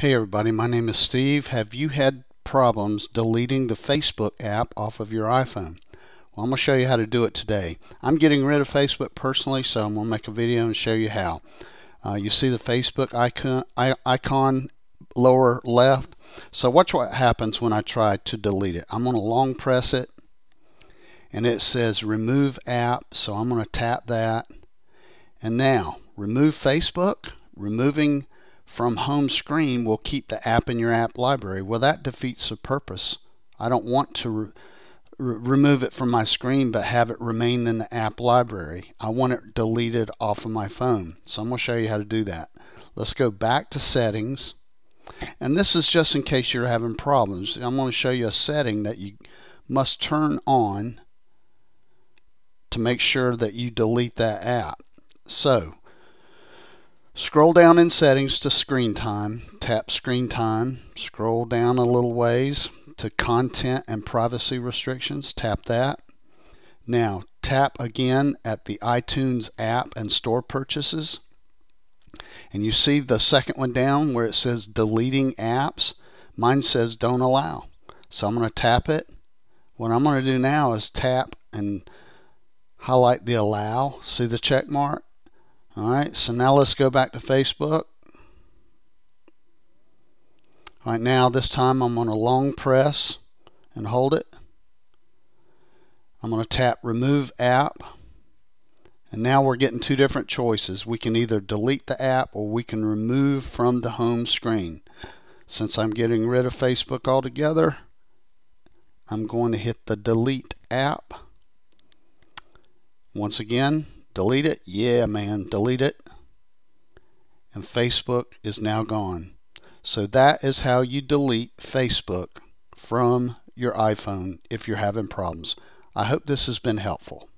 Hey everybody, my name is Steve. Have you had problems deleting the Facebook app off of your iPhone? Well, I'm going to show you how to do it today. I'm getting rid of Facebook personally, so I'm going to make a video and show you how. You see the Facebook icon lower left? So watch what happens when I try to delete it. I'm going to long press it, and it says remove app, so I'm going to tap that. And now, remove Facebook. Removing from home screen will keep the app in your app library. Well, that defeats the purpose. I don't want to remove it from my screen but have it remain in the app library. I want it deleted off of my phone. So I'm going to show you how to do that. Let's go back to settings. And this is just in case you're having problems. I'm going to show you a setting that you must turn on to make sure that you delete that app. So scroll down in settings to Screen Time, tap Screen Time, scroll down a little ways to Content and Privacy Restrictions, tap that. Now tap again at the iTunes app and store purchases, and you see the second one down where it says Deleting Apps. Mine says Don't Allow, so I'm going to tap it. What I'm going to do now is tap and highlight the Allow, see the check mark? Alright, so now let's go back to Facebook. Alright, now this time I'm going to long press and hold it. I'm going to tap Remove App. And now we're getting two different choices. We can either delete the app or we can remove from the home screen. Since I'm getting rid of Facebook altogether, I'm going to hit the Delete App. Once again, delete it. Yeah, man, delete it. And Facebook is now gone. So that is how you delete Facebook from your iPhone if you're having problems. I hope this has been helpful.